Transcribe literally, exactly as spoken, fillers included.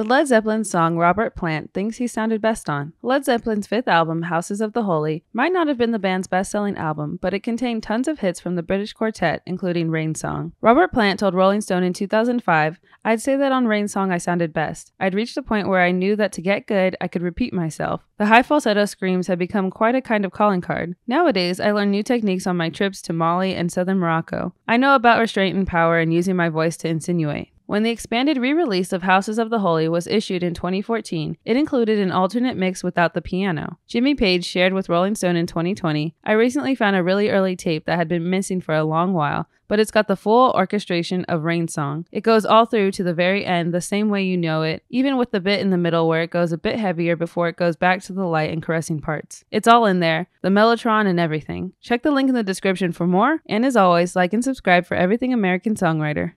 the Led Zeppelin song Robert Plant thinks he sounded best on. Led Zeppelin's fifth album, Houses of the Holy, might not have been the band's best-selling album, but it contained tons of hits from the British quartet, including Rain Song. Robert Plant told Rolling Stone in two thousand five, "I'd say that on Rain Song I sounded best. I'd reached the point where I knew that to get good, I could repeat myself." The high falsetto screams had become quite a kind of calling card. "Nowadays, I learn new techniques on my trips to Mali and southern Morocco. I know about restraint and power and using my voice to insinuate." When the expanded re-release of Houses of the Holy was issued in twenty fourteen, it included an alternate mix without the piano. Jimmy Page shared with Rolling Stone in twenty twenty, "I recently found a really early tape that had been missing for a long while, but it's got the full orchestration of Rain Song. It goes all through to the very end the same way you know it, even with the bit in the middle where it goes a bit heavier before it goes back to the light and caressing parts. It's all in there, the Mellotron and everything." Check the link in the description for more, and as always, like and subscribe for Everything American Songwriter.